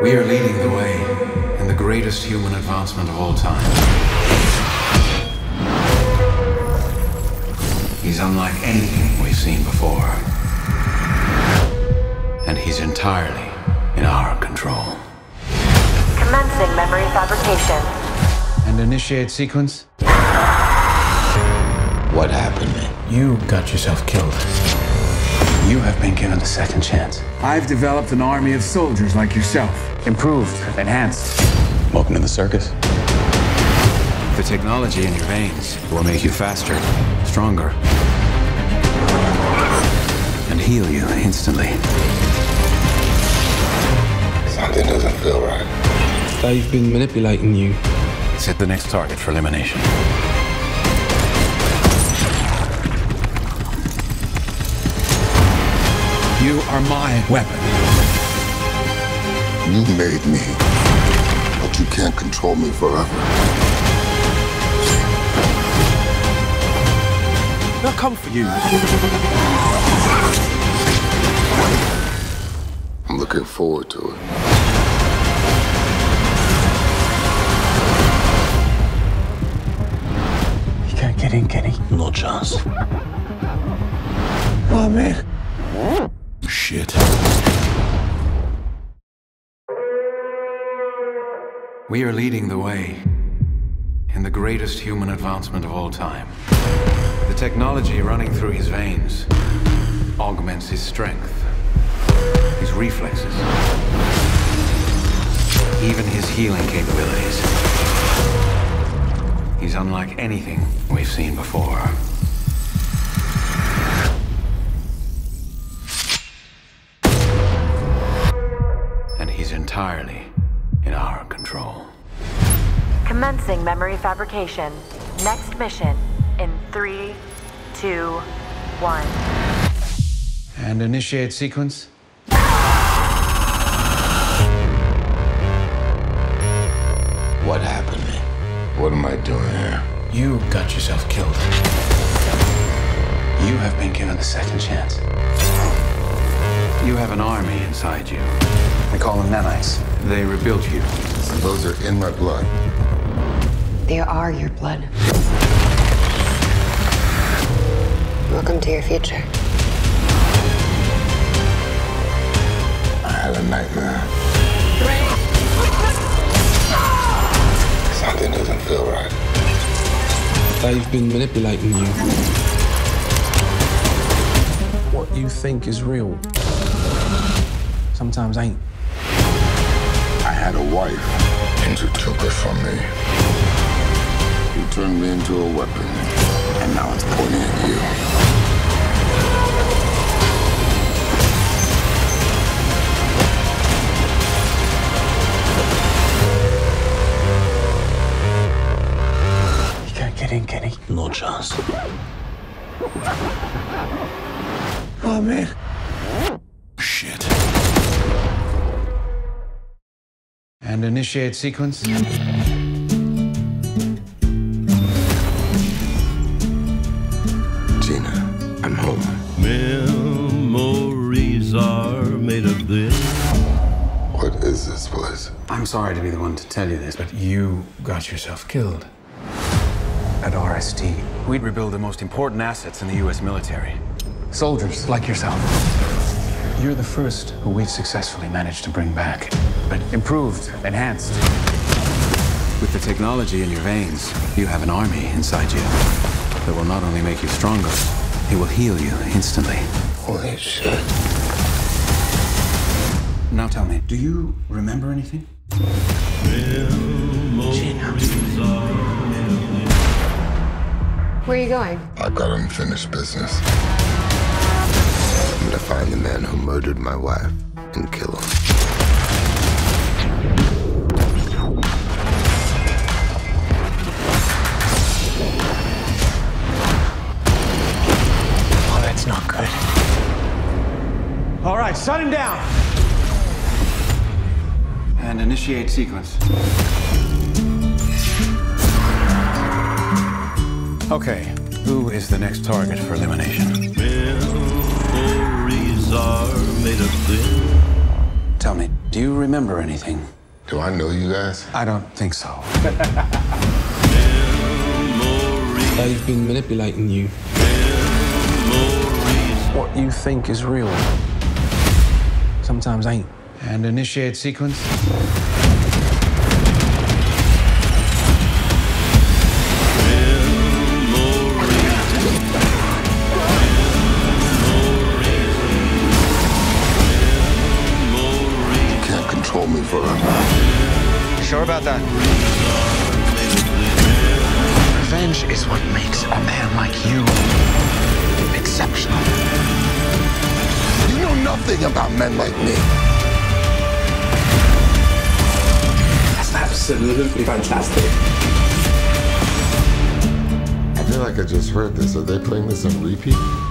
We are leading the way in the greatest human advancement of all time. He's unlike anything we've seen before. And he's entirely in our control. Commencing memory fabrication. And initiate sequence. What happened? You got yourself killed. You have been given a second chance. I've developed an army of soldiers like yourself. Improved, enhanced. Welcome to the circus. The technology in your veins will make you faster, stronger, and heal you instantly. Something doesn't feel right. They've been manipulating you. Set the next target for elimination. You are my weapon. You made me, but you can't control me forever. I'll come for you. I'm looking forward to it. You can't get in, Kenny. No chance. Oh, man. Shit. We are leading the way in the greatest human advancement of all time. The technology running through his veins augments his strength, his reflexes, even his healing capabilities. He's unlike anything we've seen before. He's entirely in our control. Commencing memory fabrication. Next mission in 3, 2, 1. And initiate sequence. What happened? What am I doing here? You got yourself killed. You have been given a second chance. You have an army inside you. They call them nanites. They rebuilt you. And those are in my blood. They are your blood. Welcome to your future. I had a nightmare. Something doesn't feel right. They've been manipulating you. What you think is real sometimes ain't. I had a wife, and you took her from me. You turned me into a weapon, and now it's pointing at you. You can't get in, Kenny. No chance. Oh, man. Shit. And initiate sequence. Gina, I'm home. Memories are made of this. What is this place? I'm sorry to be the one to tell you this, but you got yourself killed. At RST, we'd rebuild the most important assets in the U.S. military. Soldiers like yourself. You're the first who we've successfully managed to bring back. But improved, enhanced. With the technology in your veins, you have an army inside you that will not only make you stronger, it will heal you instantly. Holy shit. Now tell me, do you remember anything? Gina. Where are you going? I've got unfinished business. I'm gonna find the man who murdered my wife and kill him. Oh, that's not good. All right, shut him down. And initiate sequence. Okay, who is the next target for elimination? Are made of this. Tell me, do you remember anything? Do I know you guys? I don't think so. They've been manipulating you. What you think is real sometimes ain't. And initiate sequence. Me forever. Sure about that? Revenge is what makes a man like you exceptional. You know nothing about men like me. That's absolutely fantastic. I feel like I just heard this. Are they playing this on repeat?